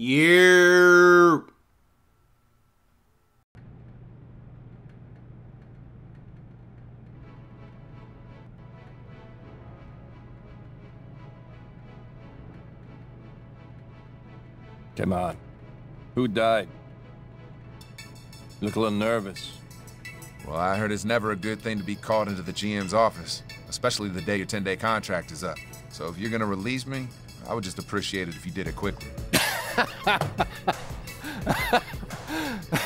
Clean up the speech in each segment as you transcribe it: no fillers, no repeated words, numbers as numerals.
Yeah. Come on. Who died? Look a little nervous. Well, I heard it's never a good thing to be called into the GM's office, especially the day your 10-day contract is up. So if you're gonna release me, I would just appreciate it if you did it quickly.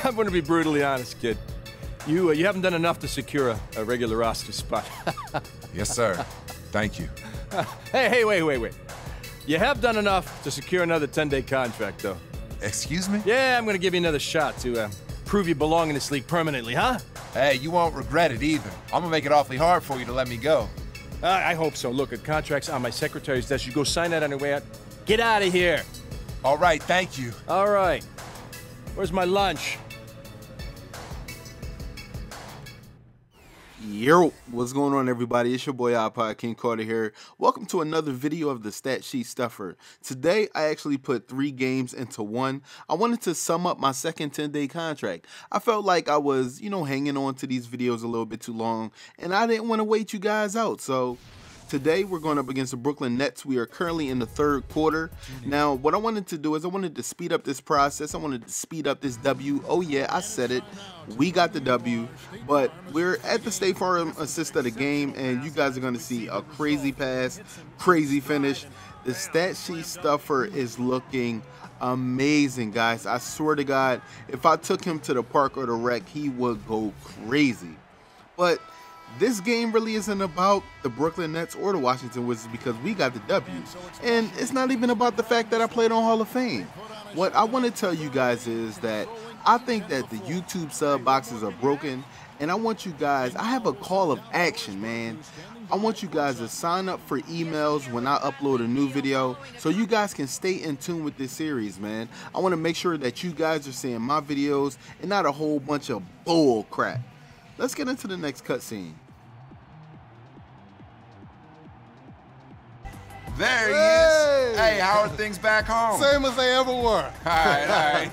I'm gonna be brutally honest, kid. You haven't done enough to secure a regular roster spot. Yes, sir. Thank you. Hey, wait. You have done enough to secure another 10-day contract, though. Excuse me? Yeah, I'm gonna give you another shot to prove you belong in this league permanently, huh? Hey, you won't regret it either. I'm gonna make it awfully hard for you to let me go. I hope so. Look, the contract's on my secretary's desk. You go sign that on your way out. Get out of here. All right, thank you. All right. Where's my lunch? Yo, what's going on, everybody? It's your boy iPod King Carter here. Welcome to another video of the Statsheet Stuffer. Today, I actually put 3 games into one. I wanted to sum up my second 10-day contract. I felt like I was, you know, hanging on to these videos a little bit too long, and I didn't want to wait you guys out, so today we're going up against the Brooklyn Nets. We are currently in the 3rd quarter. Now, what I wanted to do is I wanted to speed up this process. I wanted to speed up this W. Oh yeah, I said it. We got the W, but we're at the State Farm assist of the game, and you guys are going to see a crazy pass, crazy finish. The Statsheet Stuffer is looking amazing, guys. I swear to God, if I took him to the park or the rec, he would go crazy. But this game really isn't about the Brooklyn Nets or the Washington Wizards because we got the W. And it's not even about the fact that I played on Hall of Fame. What I want to tell you guys is that I think that the YouTube sub boxes are broken. And I want you guys, I have a call of action, man. I want you guys to sign up for emails when I upload a new video so you guys can stay in tune with this series, man. I want to make sure that you guys are seeing my videos and not a whole bunch of bull crap. Let's get into the next cutscene. There he is. Hey, how are things back home? Same as they ever were. All right.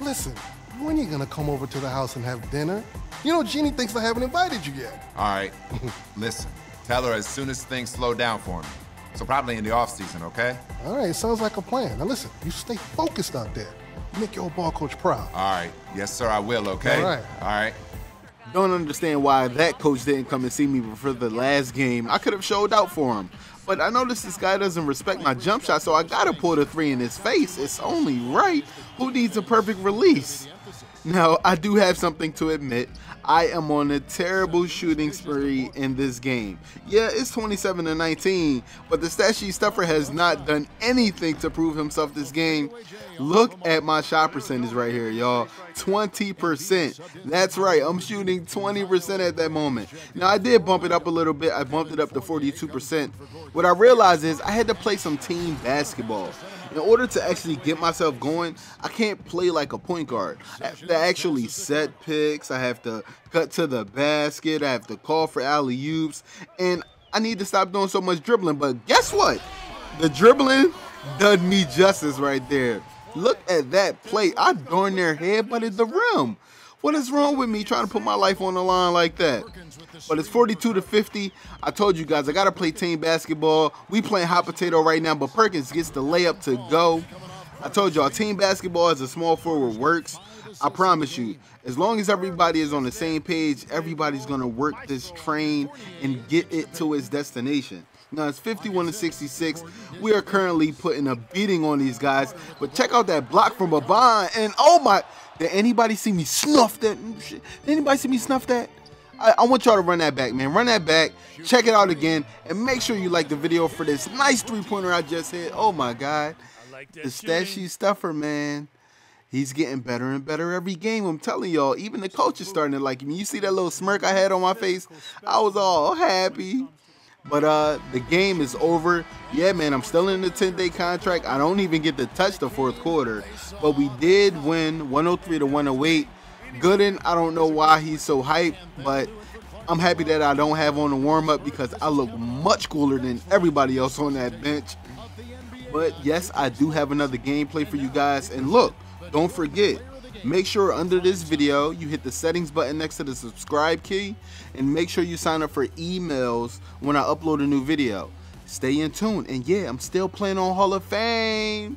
Listen, when are you gonna come over to the house and have dinner? You know, Jeannie thinks I haven't invited you yet. All right, listen, tell her as soon as things slow down for me. So probably in the off season, okay? All right, sounds like a plan. Now listen, you stay focused out there. Make your old ball coach proud. All right, yes sir, I will, okay? All right. Don't understand why that coach didn't come and see me before the last game. I could have showed out for him. But I noticed this guy doesn't respect my jump shot, so I gotta pull the 3 in his face. It's only right. Who needs a perfect release? Now, I do have something to admit. I am on a terrible shooting spree in this game. Yeah, it's 27-19, but the Statsheet Stuffer has not done anything to prove himself this game. Look at my shot percentage right here, y'all. 20%. That's right, I'm shooting 20% at that moment. Now, I did bump it up a little bit. I bumped it up to 42%. What I realized is I had to play some team basketball. In order to actually get myself going, I can't play like a point guard. I have to actually set picks, I have to cut to the basket, I have to call for alley-oops, and I need to stop doing so much dribbling, but guess what? The dribbling done me justice right there. Look at that play. I darn near headbutted the rim. What is wrong with me trying to put my life on the line like that? But it's 42-50. I told you guys, I got to play team basketball. We playing hot potato right now, but Perkins gets the layup to go. I told y'all, team basketball as a small forward works. I promise you, as long as everybody is on the same page, everybody's going to work this train and get it to its destination. Now, it's 51-66. We are currently putting a beating on these guys, but check out that block from Avon, and oh my... Did anybody see me snuff that? Did anybody see me snuff that? I want y'all to run that back, man. Run that back. Check it out again. And make sure you like the video for this nice 3-pointer I just hit. Oh, my God. The Statsheet Stuffer, man. He's getting better and better every game. I'm telling y'all, even the coach is starting to like me. You see that little smirk I had on my face? I was all happy. But the game is over. Yeah, man, I'm still in the 10-day contract. I don't even get to touch the 4th quarter. But we did win 103-108. Gooden, I don't know why he's so hyped, but I'm happy that I don't have on the warm-up because I look much cooler than everybody else on that bench. But yes, I do have another gameplay for you guys. And look, don't forget, make sure under this video you hit the settings button next to the subscribe key, and make sure you sign up for emails when I upload a new video. Stay in tune. And yeah, I'm still playing on Hall of Fame.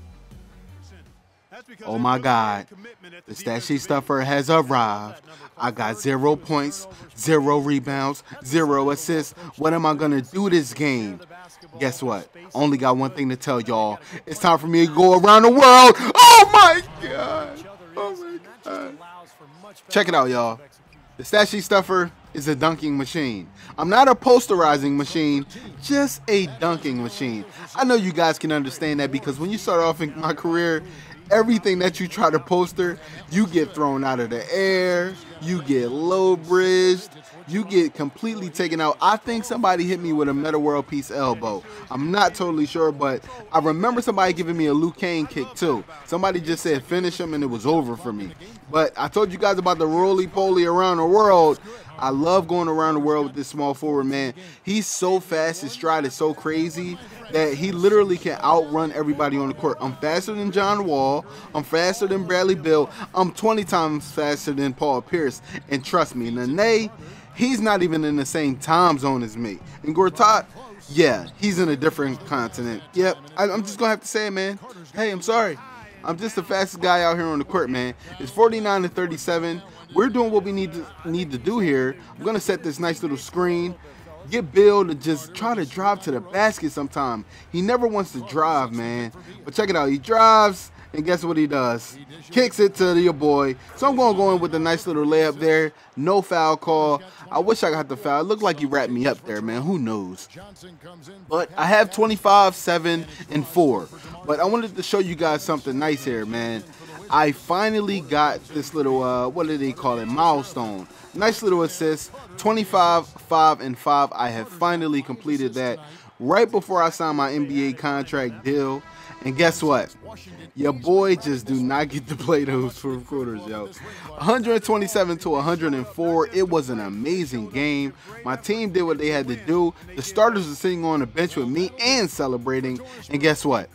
Oh my God, the Statsheet Stuffer has arrived. I got 0 points, 0 rebounds, 0 assists. What am I gonna do this game? Guess what? Only got one thing to tell y'all. It's time for me to go around the world. Oh my God. Oh my God. Check it out, y'all. The Statsheet Stuffer is a dunking machine. I'm not a posterizing machine, just a dunking machine. I know you guys can understand that, because when you start off in my career, everything that you try to poster, you get thrown out of the air, you get low-bridged, you get completely taken out. I think somebody hit me with a Metta World Peace elbow. I'm not totally sure, but I remember somebody giving me a Liu Kang kick too. Somebody just said finish him and it was over for me. But I told you guys about the roly-poly around the world. I love going around the world with this small forward, man. He's so fast, his stride is so crazy that he literally can outrun everybody on the court. I'm faster than John Wall. I'm faster than Bradley Beal. I'm 20 times faster than Paul Pierce. And trust me, Nene, he's not even in the same time zone as me. And Gortat, yeah, he's in a different continent. Yep, I'm just going to have to say it, man. Hey, I'm sorry. I'm just the fastest guy out here on the court, man. It's 49 to 37. We're doing what we need to do here. I'm going to set this nice little screen. Get Bill to just try to drive to the basket sometime. He never wants to drive, man. But check it out. He drives, and guess what he does? Kicks it to your boy. So I'm going to go in with a nice little layup there. No foul call. I wish I got the foul. It looked like he wrapped me up there, man. Who knows? But I have 25, 7, and 4. But I wanted to show you guys something nice here, man. I finally got this little, what do they call it, milestone. Nice little assist, 25, 5, and 5. I have finally completed that right before I signed my NBA contract deal. And guess what? Your boy just do not get to play those fourth quarters, yo. 127 to 104. It was an amazing game. My team did what they had to do. The starters are sitting on the bench with me and celebrating. And guess what?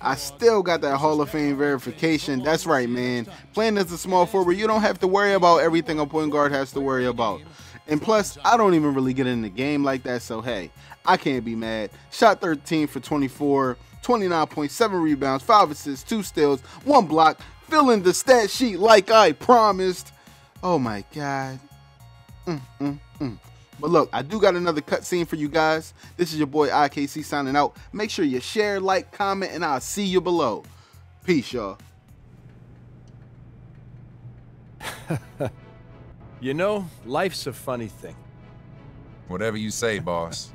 I still got that Hall of Fame verification. That's right, man. Playing as a small forward, you don't have to worry about everything a point guard has to worry about. And plus, I don't even really get in the game like that, so hey, I can't be mad. Shot 13 for 24, 29.7 rebounds, 5 assists, 2 steals, 1 block, filling the stat sheet like I promised. Oh my God. But look, I do got another cutscene for you guys. This is your boy IKC signing out. Make sure you share, like, comment, and I'll see you below. Peace, y'all. You know, life's a funny thing. Whatever you say, boss.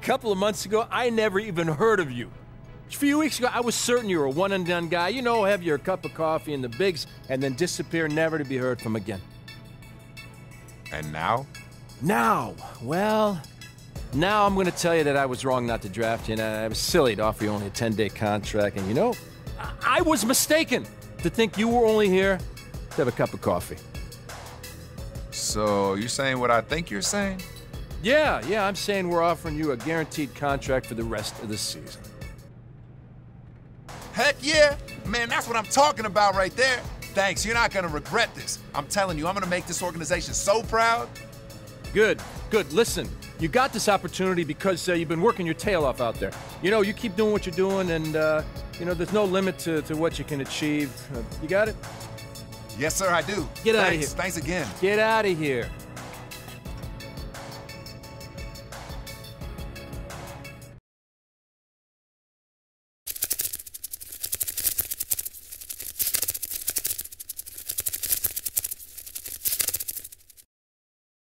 A couple of months ago, I never even heard of you. A few weeks ago, I was certain you were a one-and-done guy. You know, have your cup of coffee in the bigs and then disappear, never to be heard from again. And now? Now, well, now I'm going to tell you that I was wrong not to draft you, and I was silly to offer you only a 10-day contract. And you know, I was mistaken to think you were only here to have a cup of coffee. So, you're saying what I think you're saying? Yeah, I'm saying we're offering you a guaranteed contract for the rest of the season. Heck yeah! Man, that's what I'm talking about right there. Thanks, you're not gonna regret this. I'm telling you, I'm gonna make this organization so proud. Good. Listen, you got this opportunity because you've been working your tail off out there. You know, you keep doing what you're doing, and you know, there's no limit to what you can achieve. You got it? Yes, sir, I do. Get out of here. Thanks again. Get out of here.